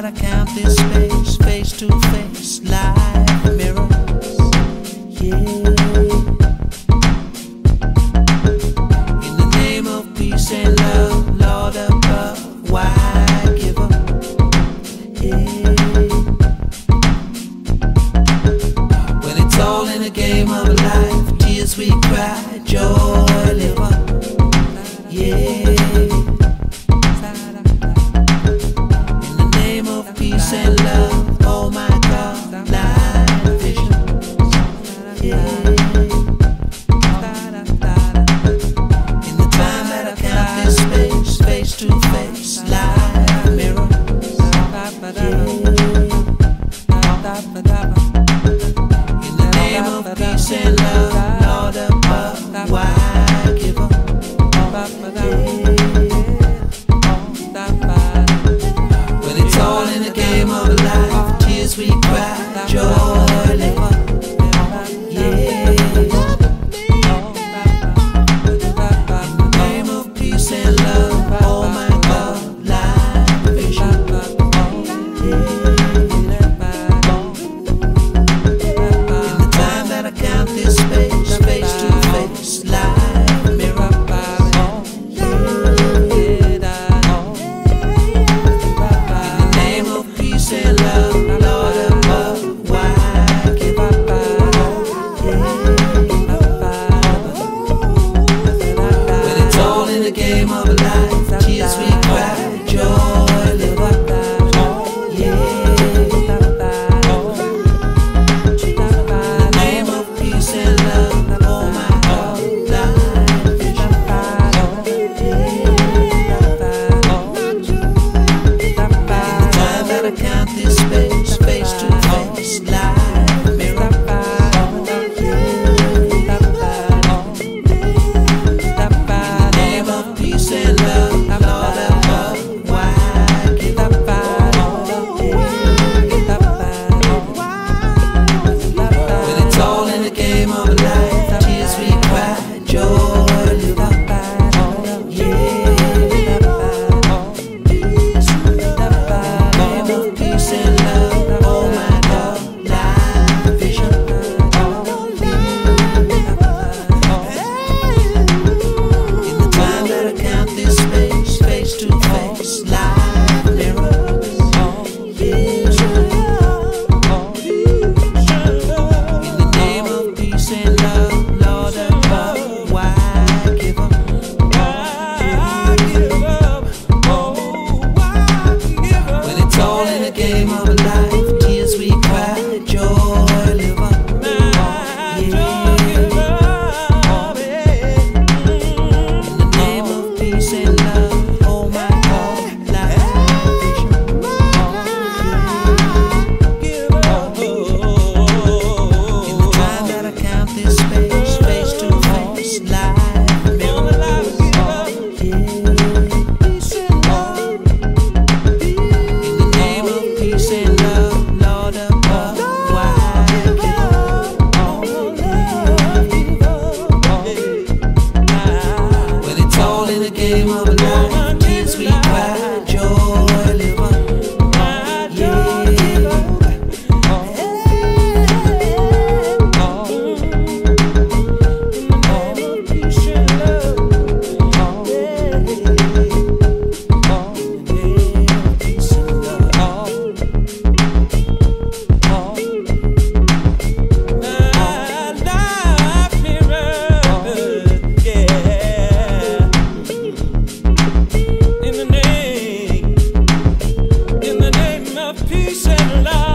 gotta count this space, face to face, life mirrors, yeah. In the name of peace and love, Lord above, why give up, yeah. When it's all in a game of life, tears we cry, joy live up, yeah. And love, oh my God, life visions, yeah. In the time that I count this space, face to face, life mirrors, yeah. In the name of peace and love, Lord above, why give up, yeah. We cry, joy, yeah. In the name of peace and love, oh my God, life vision, yeah. In the time that I count this space, face to face, life mirrors, yeah. In the name of peace and love, game of life, tears we cry, joy live up, yeah. In the name of peace and love, oh my God, life visions, yeah. In the time that I count this space, face to face, life mirrors, game of life, tears we cry, joy live up, yeah. In the name of peace and love, oh my God, life vision, yeah. In the time that I count this space, face to face, life mirrors, yeah. Game of life, tears we cry, joy live up, yeah. Peace and love.